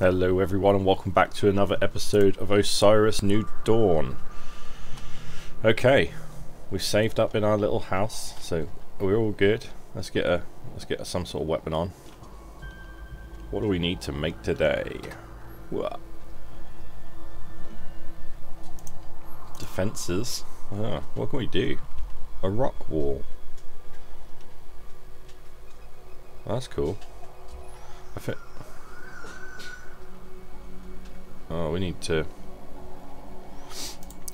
Hello everyone and welcome back to another episode of Osiris New Dawn. Okay, we've saved up in our little house, so we're all good. Let's get a some sort of weapon on. What do we need to make today? What? Defenses. Ah, what can we do? A rock wall. That's cool. I think. Oh, we need to...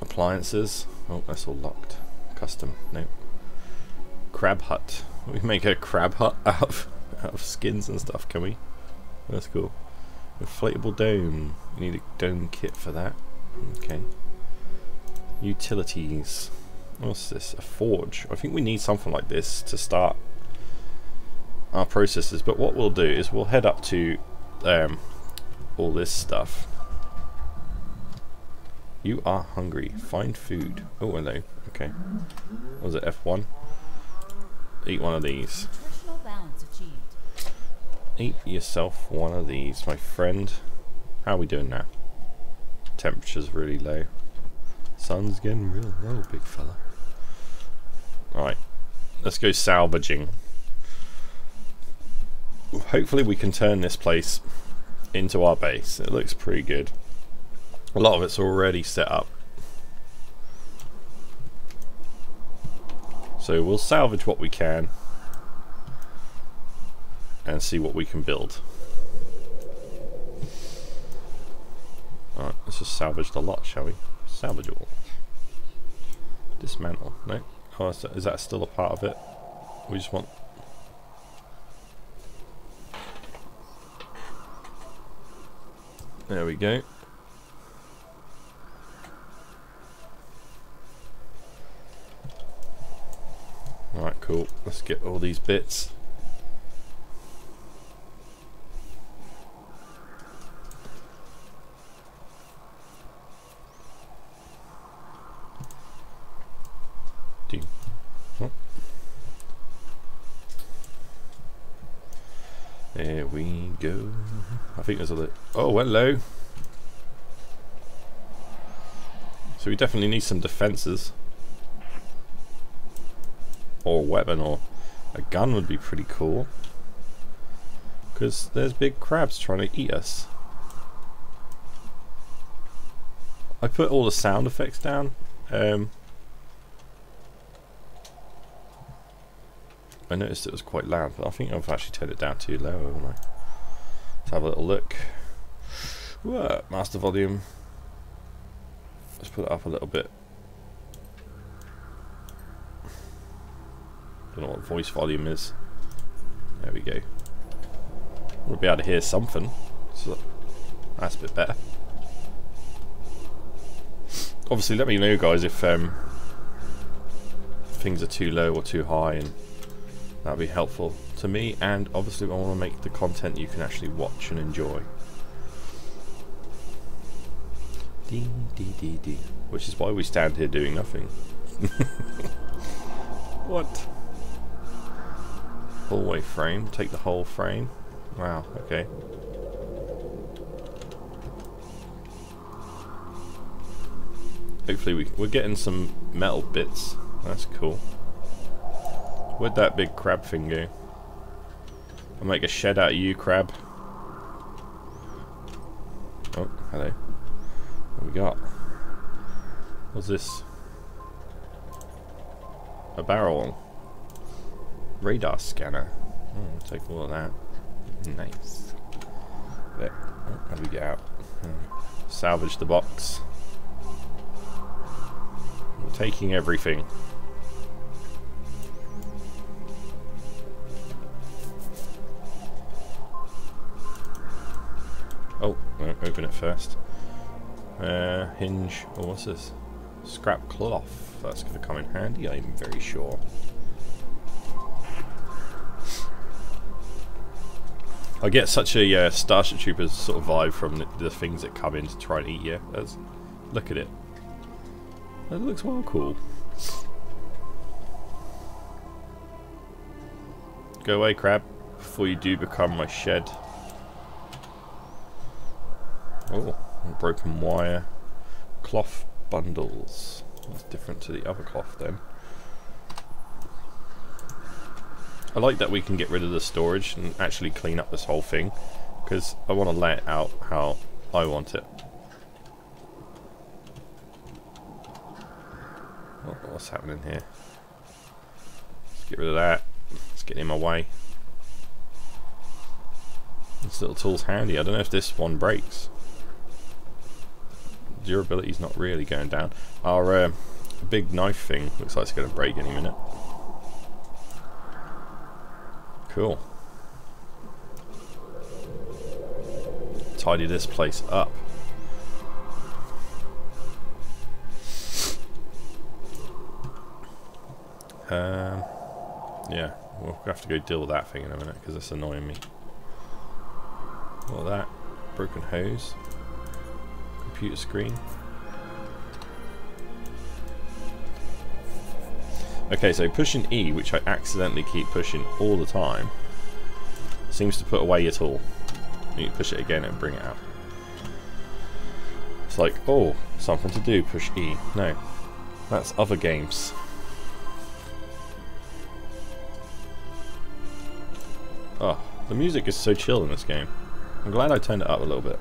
Appliances. Oh, that's all locked. Custom. Nope. Crab hut. We make a crab hut out of skins and stuff, can we? That's cool. Inflatable dome. We need a dome kit for that. Okay. Utilities. What's this? A forge. I think we need something like this to start our processes. But what we'll do is we'll head up to all this stuff. You are hungry. Find food. Oh, hello. Okay. What was it? F1? Eat one of these. Eat yourself one of these, my friend. How are we doing now? Temperature's really low. Sun's getting real low, big fella. Alright. Let's go salvaging. Hopefully we can turn this place into our base. It looks pretty good. A lot of it's already set up. So we'll salvage what we can and see what we can build. Alright, let's just salvage the lot, shall we? Salvage all. Dismantle. No? Oh, is that still a part of it? We just want... There we go. Alright, cool. Let's get all these bits. There we go. I think there's a little... Oh, hello. So we definitely need some defenses. Or a weapon, or a gun would be pretty cool, because there's big crabs trying to eat us. I put all the sound effects down. I noticed it was quite loud, but I think I've actually turned it down too low, haven't I? Let's have a little look. Whoa, master volume. Let's put it up a little bit. Don't know what voice volume is. There we go. We'll be able to hear something. So that's a bit better. Obviously, let me know, guys, if things are too low or too high, and that'll be helpful to me. And obviously, I want to make the content you can actually watch and enjoy. Which is why we stand here doing nothing. What? Hallway frame, take the whole frame. Wow, okay. Hopefully we're getting some metal bits. That's cool. Where'd that big crab thing go? I'll make a shed out of you, crab. Oh, hello. What we got? What's this? A barrel. Radar scanner. Oh, we'll take all of that. Nice. There. How do we get out? Salvage the box. We're taking everything. Oh, no, open it first. Hinge. Oh, what's this? Scrap cloth. That's going to come in handy, I'm very sure. I get such a Starship Troopers sort of vibe from the things that come in to try and eat you. Let's look at it. That looks well cool. Go away, crab, before you do become my shed. Oh, broken wire. Cloth bundles. That's different to the other cloth then. I like that we can get rid of the storage and actually clean up this whole thing, because I want to lay it out how I want it. Oh, what's happening here? Let's get rid of that. It's getting in my way. This little tool's handy. I don't know if this one breaks. Durability's not really going down. Our big knife thing looks like it's going to break any minute. Cool. Tidy this place up. Yeah, we'll have to go deal with that thing in a minute because it's annoying me. All that broken hose, computer screen. Okay, so pushing E, which I accidentally keep pushing all the time, seems to put away your tool. You push it again and bring it out. It's like, oh, something to do, push E. No, that's other games. Oh, the music is so chill in this game. I'm glad I turned it up a little bit.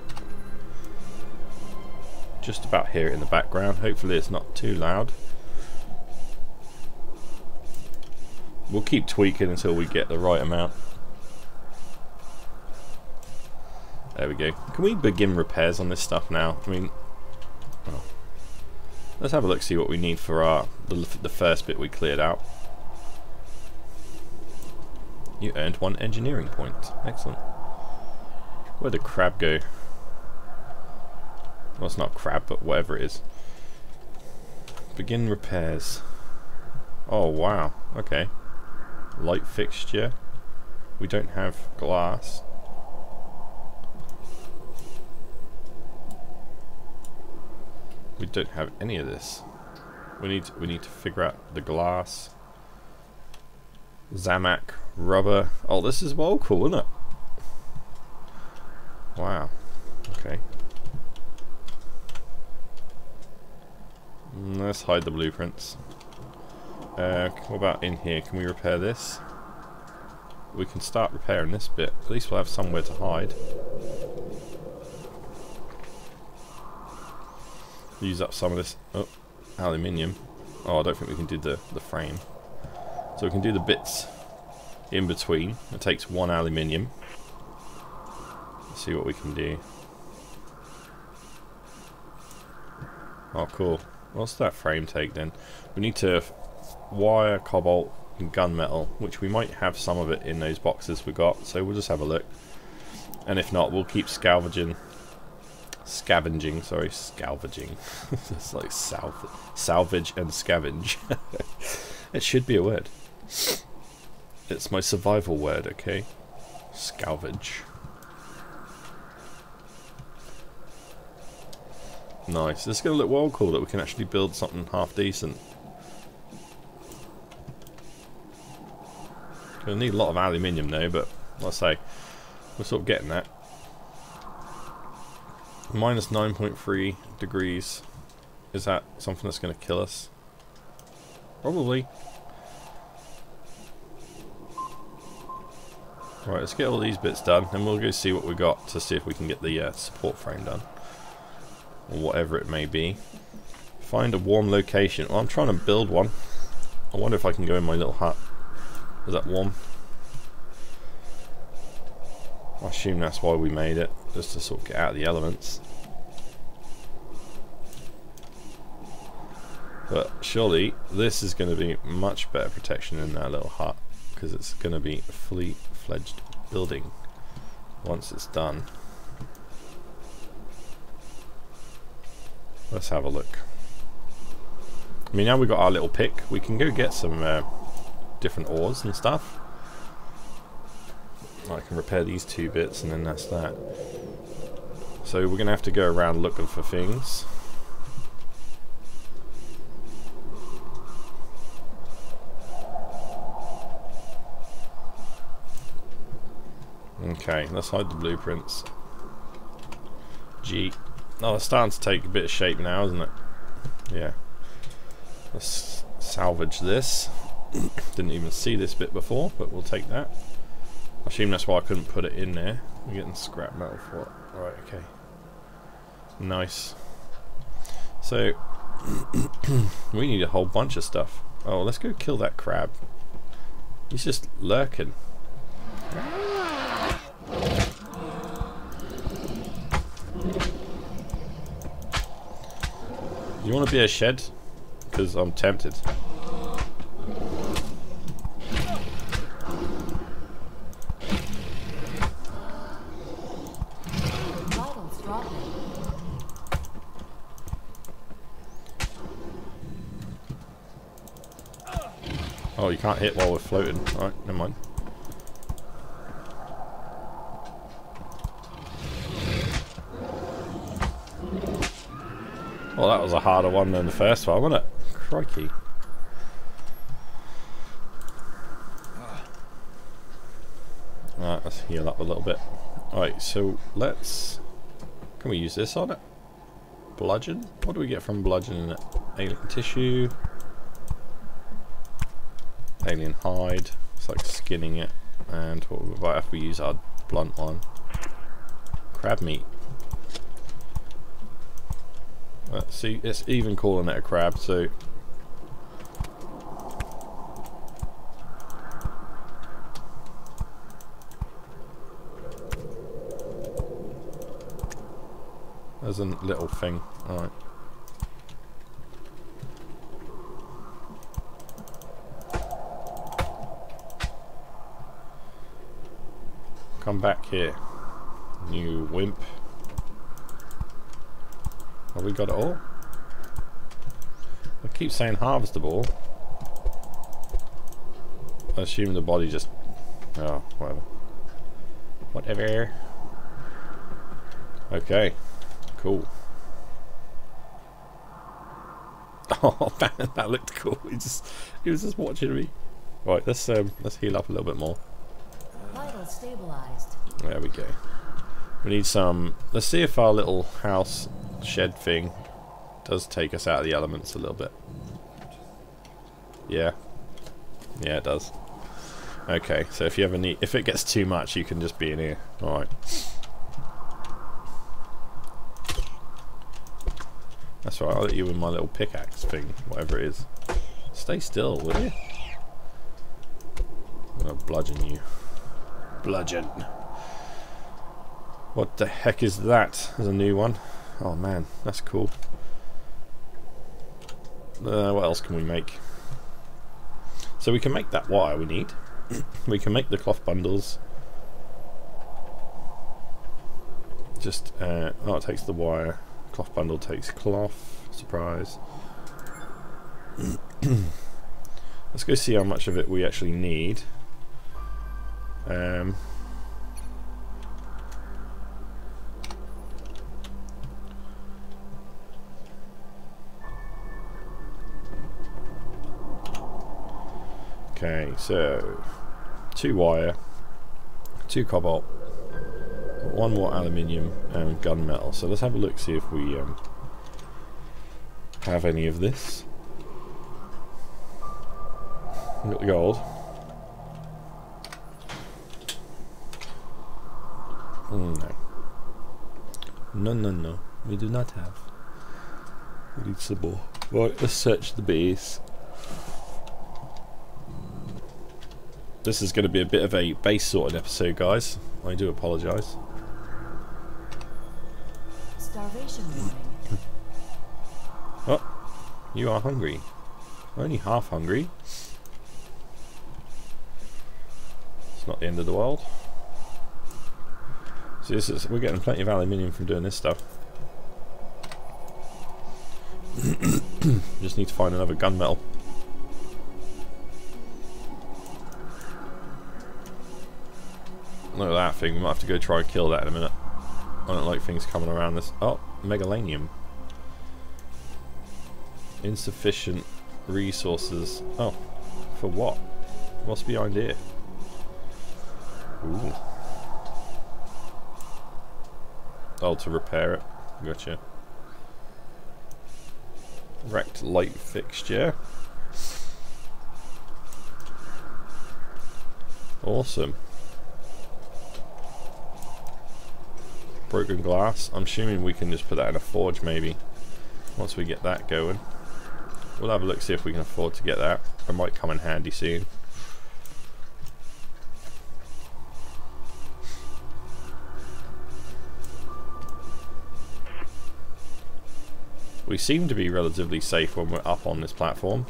Just about hear it in the background. Hopefully it's not too loud. We'll keep tweaking until we get the right amount. There we go. Can we begin repairs on this stuff now? I mean, well, let's have a look, see what we need for our the first bit we cleared out. You earned 1 engineering point. Excellent. Where'd the crab go? Well, it's not crab, but whatever it is. Begin repairs. Oh, wow. Okay. Light fixture. We don't have glass. We don't have any of this. We need to figure out the glass. Zamak, rubber. Oh, this is well cool, isn't it? Wow. Okay. Let's hide the blueprints. What about in here? Can we repair this? We can start repairing this bit. At least we'll have somewhere to hide. Use up some of this aluminium. Oh, I don't think we can do the frame. So we can do the bits in between. It takes 1 aluminium. Let's see what we can do. Oh, cool. What's that frame take then? We need to wire, cobalt and gunmetal, which we might have some of it in those boxes we got, so we'll just have a look, and if not we'll keep scavenging. It's like salvage and scavenge. It should be a word. It's my survival word. Okay, salvage. Nice. This is going to look well cool that we can actually build something half decent. We'll need a lot of aluminium though, but let's say we're sort of getting that. Minus 9.3 degrees. Is that something that's going to kill us? Probably. Right, let's get all these bits done, and we'll go see what we got to see if we can get the support frame done, or whatever it may be. Find a warm location. Well, I'm trying to build one. I wonder if I can go in my little hut. Is that warm? I assume that's why we made it, just to sort of get out of the elements. But surely this is going to be much better protection in that little hut, because it's going to be a fully fledged building once it's done. Let's have a look. I mean, now we've got our little pick, we can go get some different ores and stuff. I can repair these 2 bits and then that's that. So we're going to have to go around looking for things. Okay, let's hide the blueprints. G. Oh, it's starting to take a bit of shape now, isn't it? Yeah. Let's salvage this. Didn't even see this bit before, but we'll take that. I assume that's why I couldn't put it in there. We're getting scrap metal for it. Alright, okay. Nice. So, we need a whole bunch of stuff. Oh, let's go kill that crab. He's just lurking. You want to be a shed? Because I'm tempted. Oh, you can't hit while we're floating. Alright, never mind. Well, that was a harder one than the first one, wasn't it? Crikey. Alright, let's heal up a little bit. Alright, so let's... Can we use this on it? Bludgeon? What do we get from bludgeoning it? Alien tissue... Alien hide, it's like skinning it, and what we might have to use our blunt one. Crab meat. See, it's even calling it a crab, so. There's a little thing, alright. Come back here, you wimp. Have we got it all? I keep saying harvestable. I assume the body just... Oh, whatever. Whatever. Okay, cool. Oh man, that looked cool. He was just watching me. Right, let's heal up a little bit more. Stabilized. There we go. We need some. Let's see if our little house shed thing does take us out of the elements a little bit. Yeah. Yeah, it does. Okay, so if you ever need, if it gets too much, you can just be in here. All right. That's right. I'll let you with my little pickaxe thing, whatever it is. Stay still, will you? I'm gonna bludgeon you. Bludgeon. What the heck is that? There's a new one. Oh man, that's cool. What else can we make? So we can make that wire we need. We can make the cloth bundles. Just, oh, it takes the wire. Cloth bundle takes cloth. Surprise. Let's go see how much of it we actually need. Okay, so 2 wire, 2 cobalt, 1 more aluminium, and gunmetal. So let's have a look, see if we have any of this. We've got the gold. No. No. We do not have. We need some more. Right, let's search the base. This is going to be a bit of a base sorted episode, guys. I do apologise. Starvation warning. Oh, you are hungry. We're only half hungry. It's not the end of the world. So this is, we're getting plenty of aluminium from doing this stuff. Just need to find another gunmetal. Look at that thing, we might have to go try and kill that in a minute. I don't like things coming around this. Oh, megalanium. Insufficient resources. Oh, for what? What's behind here? Ooh. Oh, to repair it. Gotcha. Wrecked light fixture. Awesome. Broken glass. I'm assuming we can just put that in a forge maybe. Once we get that going. We'll have a look, see if we can afford to get that. It might come in handy soon. We seem to be relatively safe when we're up on this platform.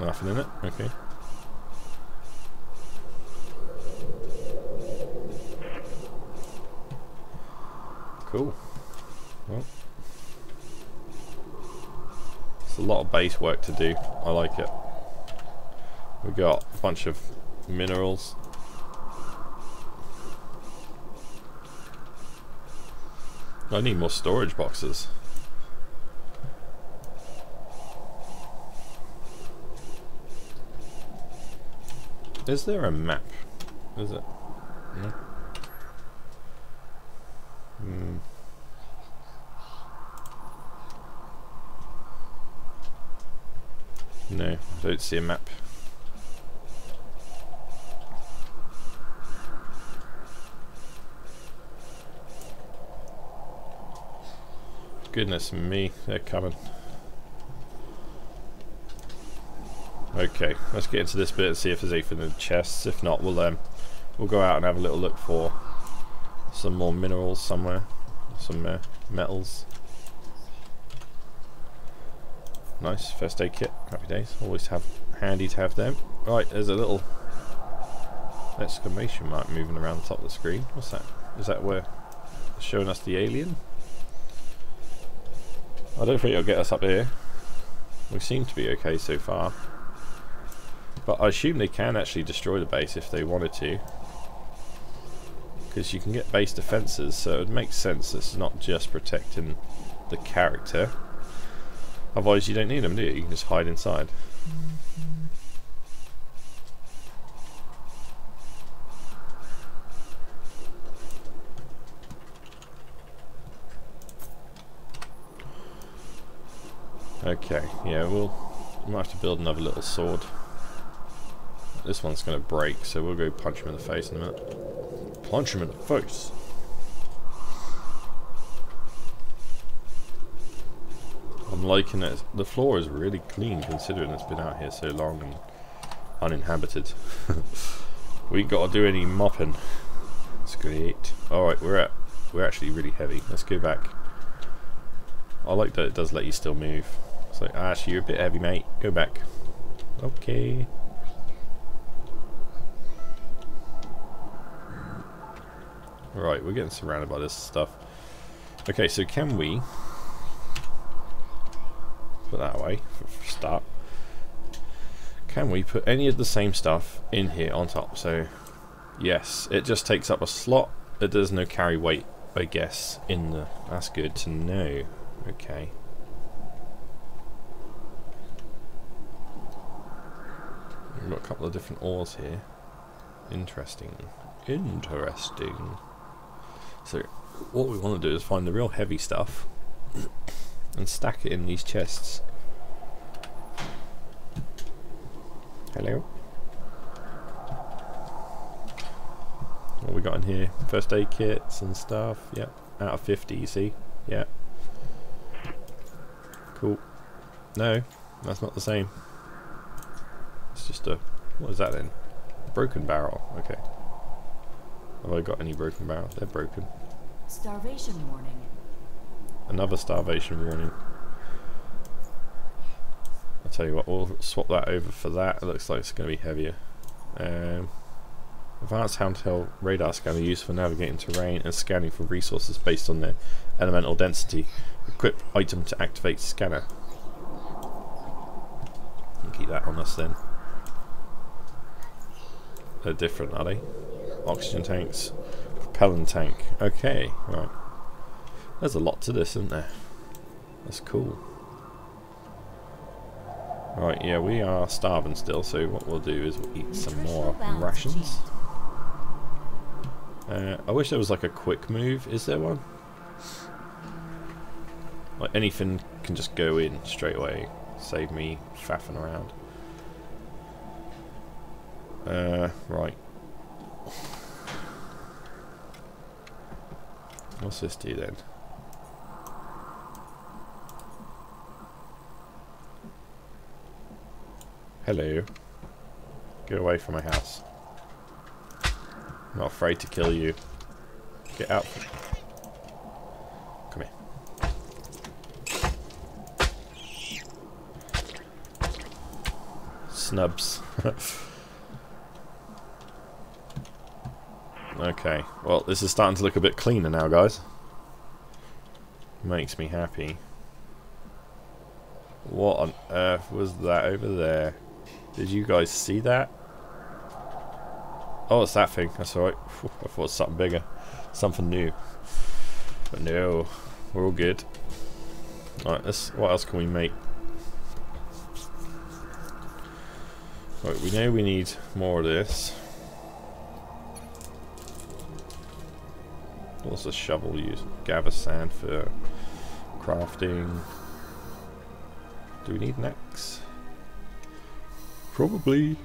Nothing in it? Okay. Cool. Well, it's a lot of base work to do. I like it. We got a bunch of minerals. I need more storage boxes. Is there a map? Is it? No. Hmm. No, I don't see a map. Goodness me, they're coming. Okay, let's get into this bit and see if there's anything in the chests. If not, we'll go out and have a little look for some more minerals somewhere, some metals. Nice, first aid kit, happy days. Always have handy to have them. Right, there's a little exclamation mark moving around the top of the screen. What's that? Is that where it's showing us the alien? I don't think it'll get us up here. We seem to be okay so far. But I assume they can actually destroy the base if they wanted to. Because you can get base defenses, so it makes sense it's not just protecting the character. Otherwise you don't need them, do you? You can just hide inside. Okay, yeah, we might have to build another little sword. This one's going to break, so we'll go punch him in the face in a minute. Punch him in the face! I'm liking it. The floor is really clean considering it's been out here so long and uninhabited. We ain't got to do any mopping. It's great. Alright, we're actually really heavy. Let's go back. I like that it does let you still move. It's like, actually, you're a bit heavy, mate. Go back. Okay. Right, we're getting surrounded by this stuff. Okay, so can we put that away for start? Can we put any of the same stuff in here on top? So, yes, it just takes up a slot. It does no carry weight, I guess. In the that's good to know. Okay. We've got a couple of different ores here. Interesting. Interesting. So what we want to do is find the real heavy stuff and stack it in these chests. Hello. What we got in here? First aid kits and stuff. Yep. Out of 50, you see? Yep. Cool. No, that's not the same. It's just a... What is that then? Broken barrel. Okay. Have I got any broken barrels? They're broken. Starvation warning. Another starvation warning. I'll tell you what, we'll swap that over for that. It looks like it's going to be heavier. Advanced handheld radar scanner used for navigating terrain and scanning for resources based on their elemental density. Equip item to activate scanner. We'll keep that on us then. They're different, are they? Oxygen tanks, propellant tank. Okay, right. There's a lot to this, isn't there? That's cool. Right, yeah, we are starving still, so what we'll do is we'll eat some more rations. I wish there was like a quick move. Is there one? Like anything can just go in straight away. Save me faffing around. Right. What's this do then? Hello. Get away from my house. I'm not afraid to kill you. Get out. Come here. Snubs. Okay. Well, this is starting to look a bit cleaner now, guys. Makes me happy. What on earth was that over there? Did you guys see that? Oh, it's that thing. That's alright. I thought something bigger. Something new. But no. We're all good. Alright, what else can we make? Right, we know we need more of this. What's the shovel use? Gather sand for crafting. Do we need an axe? Probably.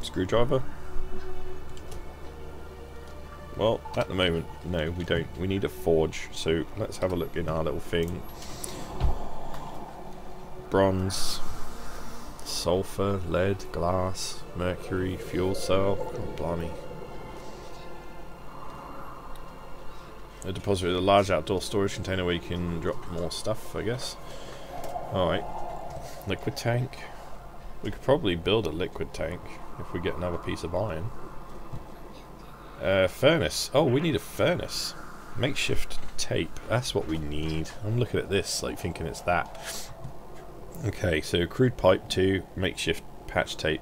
Screwdriver? Well, at the moment, no, we don't. We need a forge, so let's have a look in our little thing. Bronze, sulfur, lead, glass, mercury, fuel cell. Oh, blimey. A deposit with a large outdoor storage container where you can drop more stuff, I guess. Alright. Liquid tank. We could probably build a liquid tank if we get another piece of iron. Furnace. Oh, we need a furnace. Makeshift tape. That's what we need. I'm looking at this like thinking it's that. Okay, so crude pipe 2, makeshift patch tape.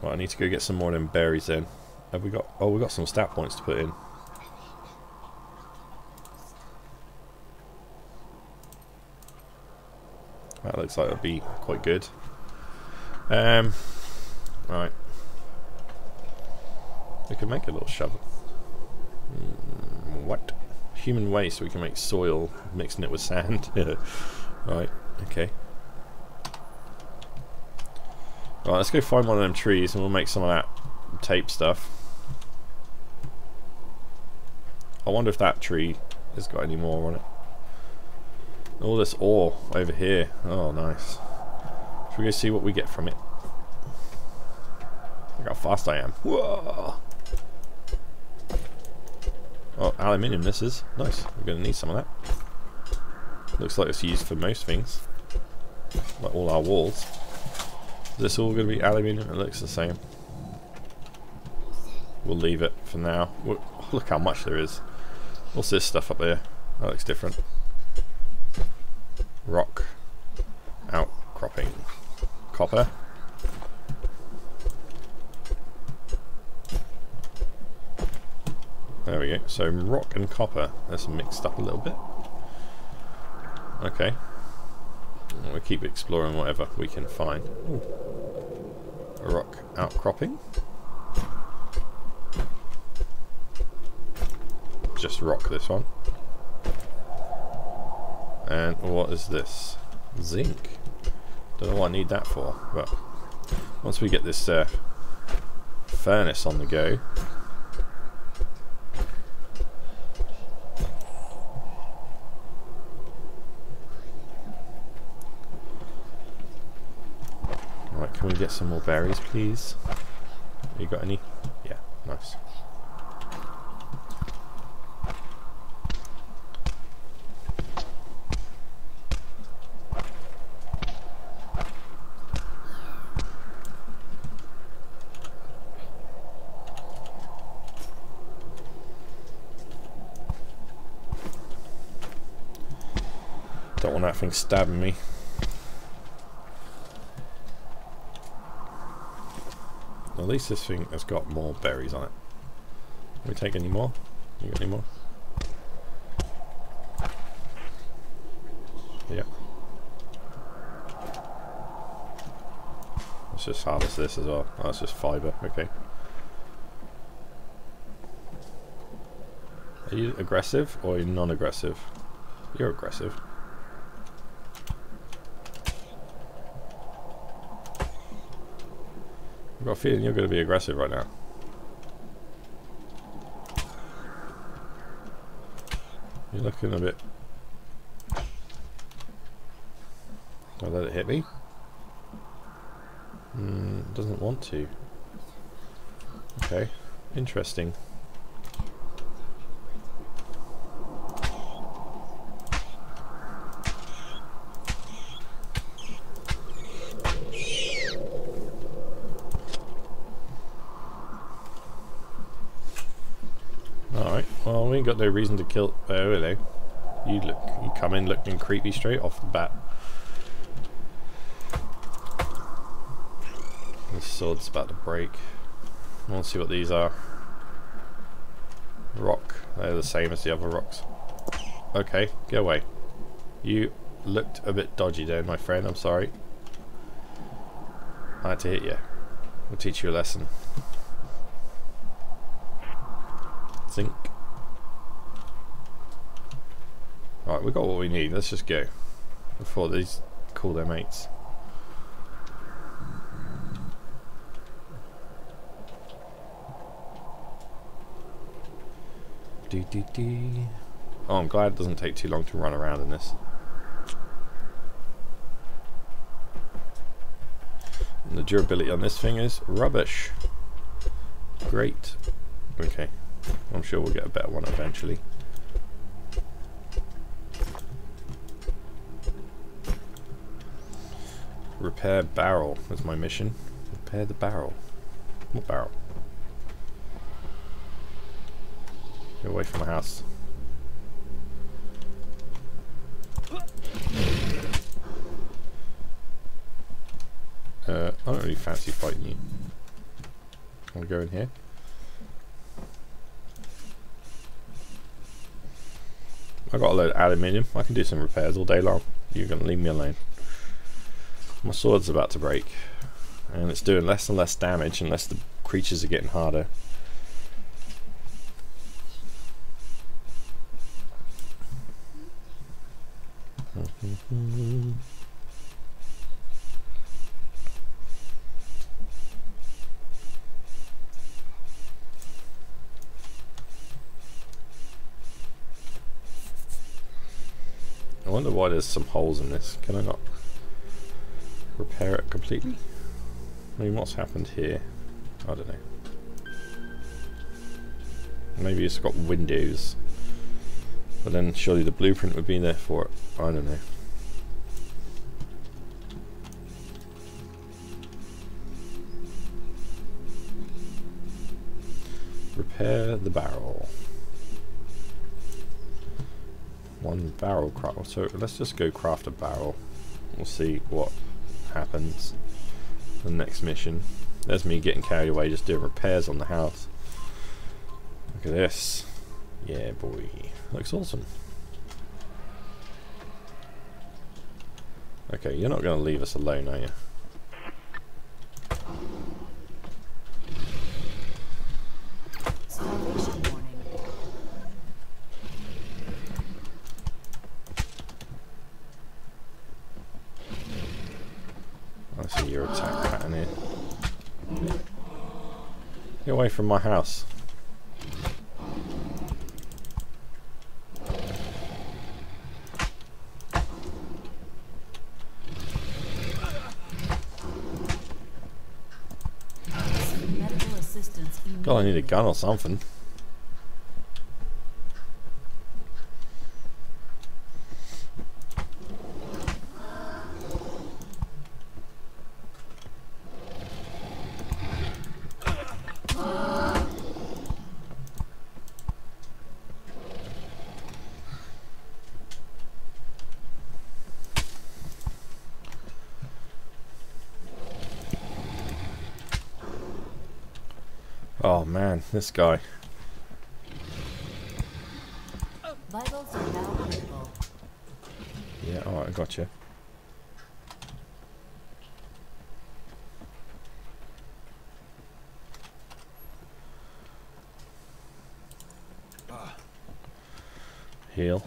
Well, I need to go get some more of them berries then. Have we got... Oh, we got some stat points to put in. That looks like it'll be quite good. Right. We can make a little shovel. What? Human waste. We can make soil, mixing it with sand. Right. Okay. Right. Let's go find one of them trees, and we'll make some of that tape stuff. I wonder if that tree has got any more on it. All this ore over here. Oh, nice. Should we go see what we get from it? Look how fast I am. Whoa! Oh, aluminium this is. Nice. We're going to need some of that. Looks like it's used for most things. Like all our walls. Is this all going to be aluminium? It looks the same. We'll leave it for now. Look how much there is. What's this stuff up there? That looks different. Rock outcropping. Copper. There we go. So rock and copper. That's mixed up a little bit. Okay. We'll keep exploring whatever we can find. Ooh. Rock outcropping. Just rock this one. And what is this? Zinc. Don't know what I need that for, but once we get this furnace on the go, right? Can we get some more berries, please? You got any? Yeah, nice. That thing stabbing me. At least this thing has got more berries on it. Can we take any more? You got any more? Yeah. Let's just harness this as well. That's just fibre, okay. Are you aggressive or are you non-aggressive? You're aggressive. I've got a feeling you're going to be aggressive right now. You're looking a bit... Don't let it hit me. Doesn't want to. Okay, interesting. Alright, well, we ain't got no reason to kill. Oh, hello. You look, you come in looking creepy straight off the bat. Sword's about to break. Let's see what these are. Rock. They're the same as the other rocks. Okay, get away. You looked a bit dodgy there, my friend. I'm sorry. I had to hit you. We'll teach you a lesson. Think. Alright, we got what we need. Let's just go before these call their mates. Oh, I'm glad it doesn't take too long to run around in this. And the durability on this thing is rubbish. Great. Okay, I'm sure we'll get a better one eventually. Repair barrel is my mission. Repair the barrel. What barrel? Get away from my house. I don't really fancy fighting you. I'll go in here. I got a load of aluminium. I can do some repairs all day long. You're gonna leave me alone. My sword's about to break, and it's doing less and less damage unless the creatures are getting harder. I wonder why there's some holes in this. Can I not repair it completely? I mean, what's happened here? I don't know. Maybe it's got windows. But then surely the blueprint would be there for it. I don't know. Repair the barrel. One barrel craft. So let's just go craft a barrel. We'll see what happens the next mission. There's me getting carried away just doing repairs on the house. Look at this. Yeah, boy. Looks awesome. Okay, you're not going to leave us alone, are you? I see your attack pattern here. Get away from my house. God, I need a gun or something. Oh man, this guy. Vitals are now available. Yeah, alright, I gotcha. Heal.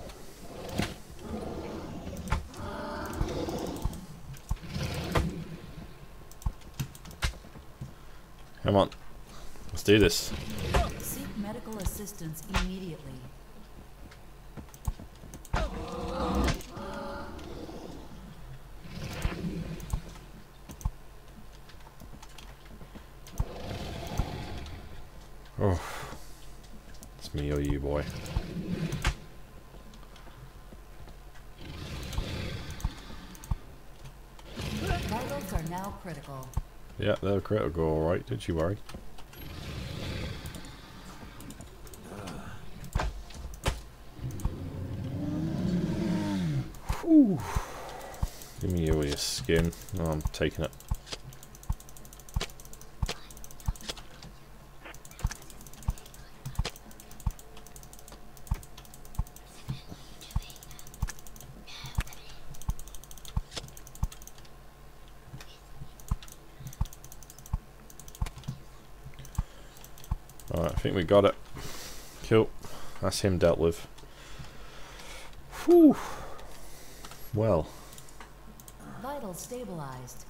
Come on. Let's do this. Seek medical assistance immediately. Oh, it's me or you, boy. Vitals are now critical. Yeah, they're critical, all right. Don't you worry. Whew. Give me all your skin. Oh, I'm taking it. Alright, I think we got it. Cool. That's him dealt with. Whew. Well. Vital stabilized.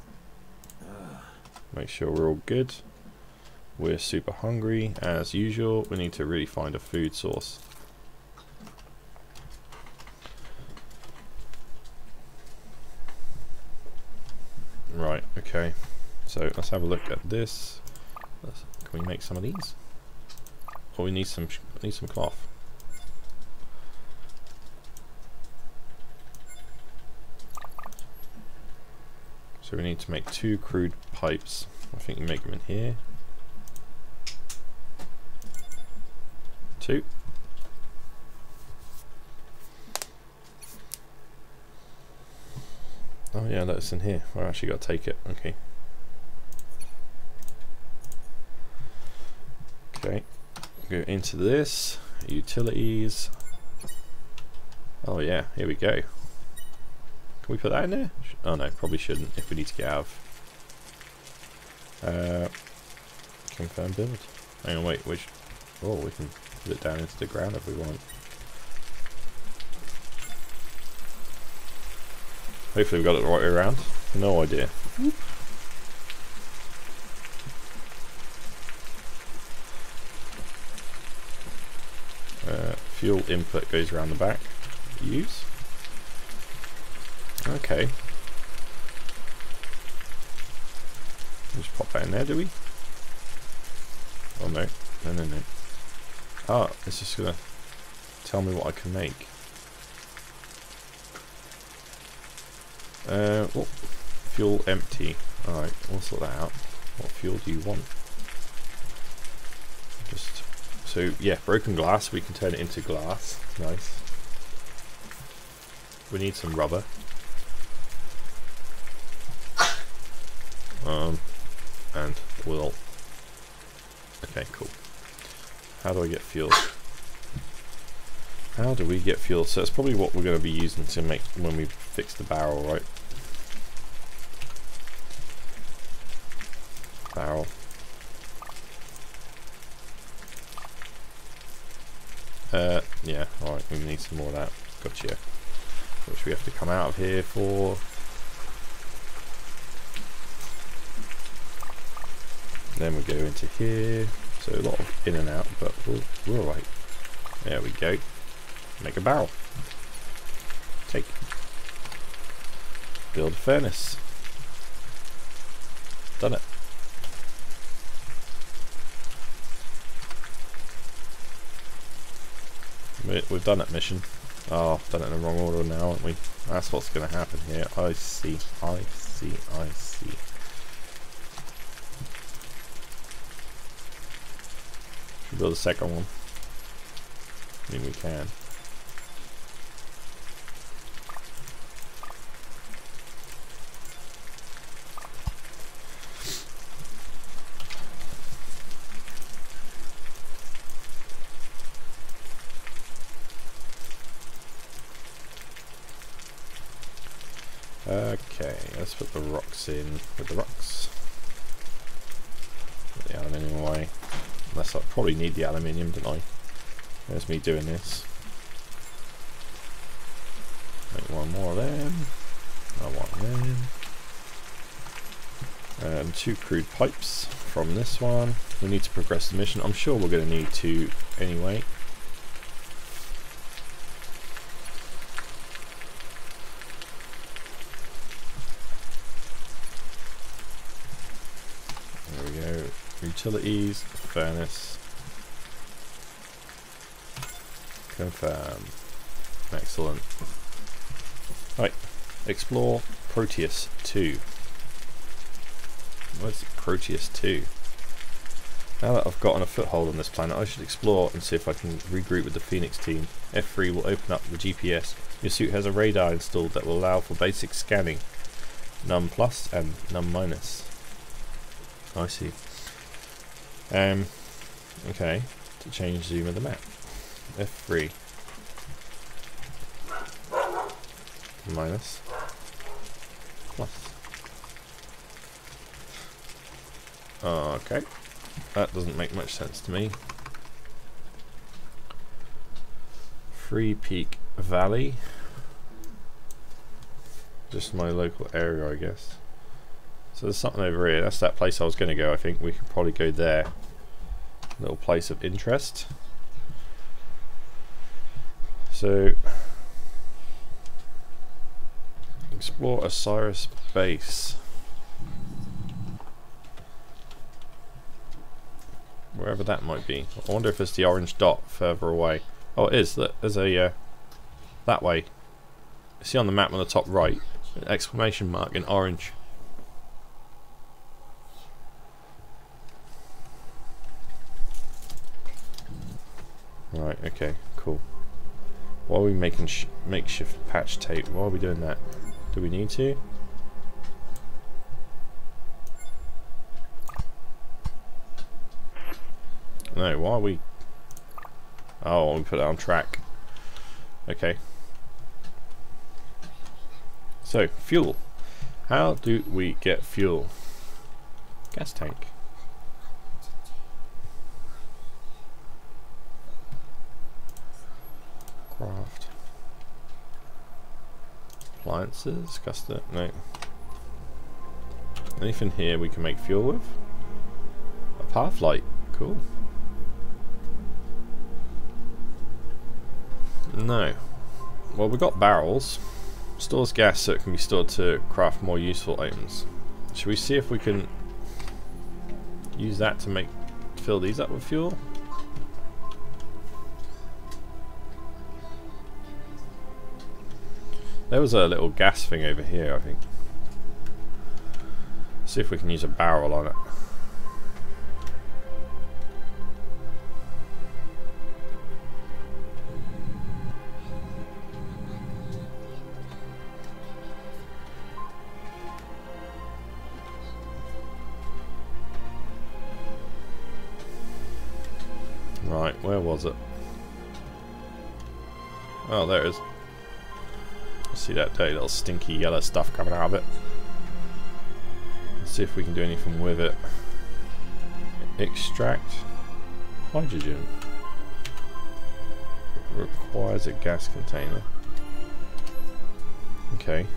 Make sure we're all good. We're super hungry as usual. We need to really find a food source. Right, okay. So let's have a look at this. Can we make some of these? Oh, we need some cloth. So we need to make 2 crude pipes. I think you make them in here. 2. Oh yeah, that's in here. I actually got to take it. Okay. Okay. Go into this, utilities. Oh yeah, here we go. Can we put that in there? Oh no, probably shouldn't if we need to get out of. Confirm build. Hang on, wait, which... Oh, we can put it down into the ground if we want. Hopefully we got it the right way around. No idea. Whoop. Fuel input goes around the back. Use. Okay. Just pop that in there, do we? Oh no. No, no, no. Ah, it's just gonna tell me what I can make. Oh, fuel empty. Alright, we'll sort that out. What fuel do you want? Just... So yeah, broken glass, we can turn it into glass, nice. We need some rubber. And we'll... Okay, cool. How do I get fuel? How do we get fuel? So that's probably what we're going to be using to make when we fix the barrel, right? Barrel. Yeah, alright, we need some more of that. Gotcha. Which we have to come out of here for. Then we go into here. So a lot of in and out, but we're alright. There we go. Make a barrel. Take. Build a furnace. Done it. We've done that mission. Oh, I've done it in the wrong order now, haven't we? That's what's going to happen here. I see, I see, I see. Should we build a second one? I mean, we can. Okay, let's put the rocks in with the rocks. Put the aluminium away. Unless I probably need the aluminium, don't I? There's me doing this. one more of them. I want them. Two crude pipes from this one. We need to progress the mission. I'm sure we're going to need two anyway. There we go. Utilities, furnace. Confirm. Excellent. Right. Explore Proteus 2. Where's Proteus 2? Now that I've gotten a foothold on this planet, I should explore and see if I can regroup with the Phoenix team. F3 will open up the GPS. Your suit has a radar installed that will allow for basic scanning. Num plus and num minus. I see. Okay, to change zoom of the map. F3. Minus. Plus. Okay, that doesn't make much sense to me. Free Peak Valley, just my local area, I guess. So there's something over here. That's that place I was going to go. I think we could probably go there. Little place of interest. So explore Osiris Base. Wherever that might be. I wonder if it's the orange dot further away. Oh, it is. There's a that way. See on the map on the top right, an exclamation mark in orange. Right. Okay. Cool. Why are we making makeshift patch tape? Why are we doing that? Do we need to? No, why are we... Oh, we put it on track. Okay. So, fuel. How do we get fuel? Gas tank. Craft. Appliances, custom, no. Anything here we can make fuel with? A path light, cool. No. Well, we got barrels. Stores gas so it can be stored to craft more useful items. Should we see if we can use that to make fill these up with fuel? There was a little gas thing over here, I think. See if we can use a barrel on it. Right, where was it? Oh, there it is. See that dirty little stinky yellow stuff coming out of it. Let's see if we can do anything with it. Extract hydrogen. It requires a gas container. Okay.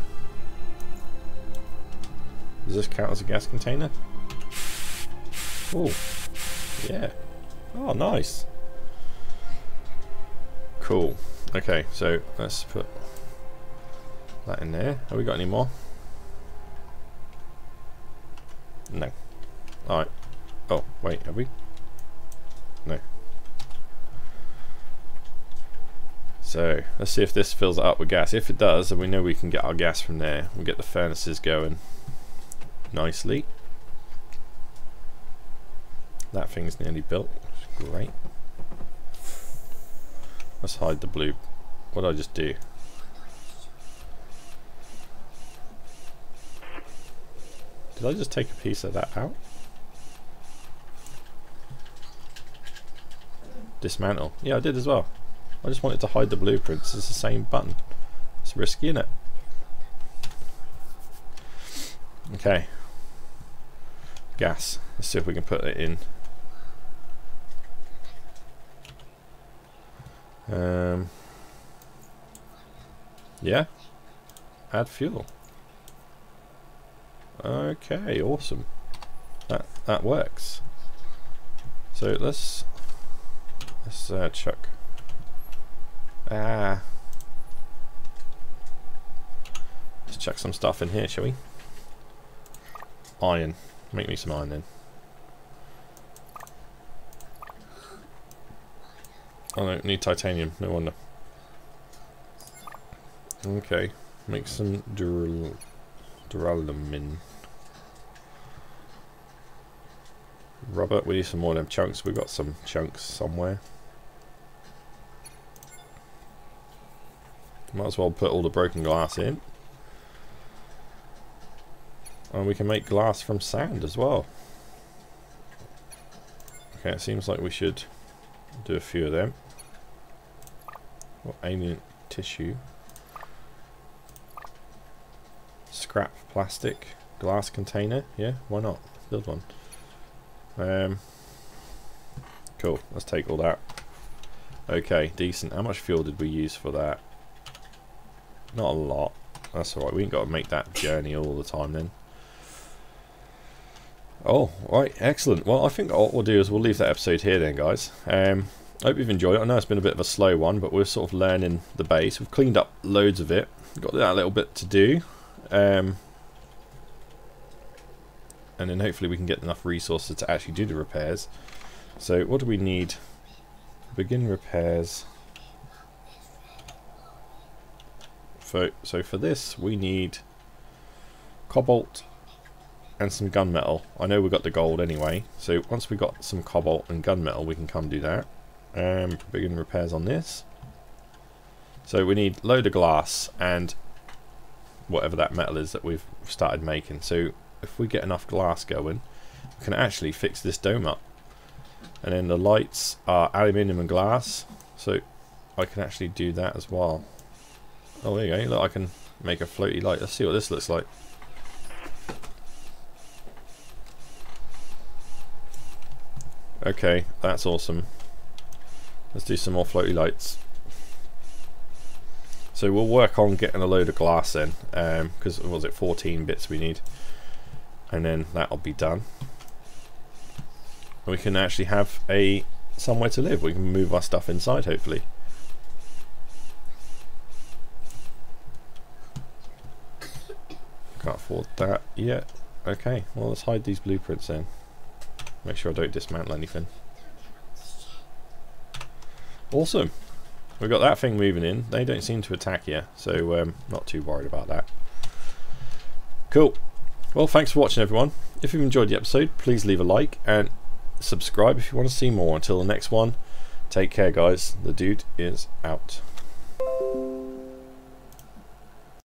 Does this count as a gas container? Oh, yeah. Oh, nice. Cool. Okay, so let's put that in there. Have we got any more? No. Alright. Oh, wait, have we? No. So, let's see if this fills it up with gas. If it does, then we know we can get our gas from there. We'll get the furnaces going nicely. That thing's nearly built. Great. Let's hide the blue. What did I just do? Did I just take a piece of that out? Dismantle. Yeah, I did as well. I just wanted to hide the blueprints. It's the same button. It's risky, isn't it? Okay. Gas. Let's see if we can put it in. Yeah? Add fuel. Okay, awesome. That works. So let's chuck. Let's chuck some stuff in here, shall we? Iron. Make me some iron then. Oh no, need titanium, no wonder. Okay, make some duralumin. Rubber, we need some more of them chunks, we've got some chunks somewhere. Might as well put all the broken glass in. And we can make glass from sand as well. Okay, it seems like we should do a few of them. Or alien tissue. Scrap plastic. Glass container. Yeah, why not? Build one. Cool, let's take all that. Okay, decent. How much fuel did we use for that? Not a lot. That's alright, we ain't got to make that journey all the time then. Oh, right, excellent. Well, I think what we'll do is we'll leave that episode here then, guys. Hope you've enjoyed it. I know it's been a bit of a slow one, but we're sort of learning the base. We've cleaned up loads of it. We've got that little bit to do. And then hopefully we can get enough resources to actually do the repairs. So what do we need? Begin repairs. So for this we need cobalt and some gunmetal. I know we've got the gold anyway, so once we've got some cobalt and gunmetal we can come do that. Begin repairs on this. So we need load of glass and whatever that metal is that we've started making. So if we get enough glass going, we can actually fix this dome up. And then the lights are aluminium and glass, so I can actually do that as well. Oh, there you go, look, I can make a floaty light. Let's see what this looks like. Okay, that's awesome. Let's do some more floaty lights. So we'll work on getting a load of glass then, because what was it, 14 bits we need. And then that'll be done. We can actually have a somewhere to live. We can move our stuff inside, hopefully. Can't afford that yet. Okay, well, let's hide these blueprints then. Make sure I don't dismantle anything. Awesome. We've got that thing moving in. They don't seem to attack you, so not too worried about that. Cool. Well, thanks for watching, everyone. If you've enjoyed the episode, please leave a like and subscribe if you want to see more. Until the next one, take care, guys. The dude is out.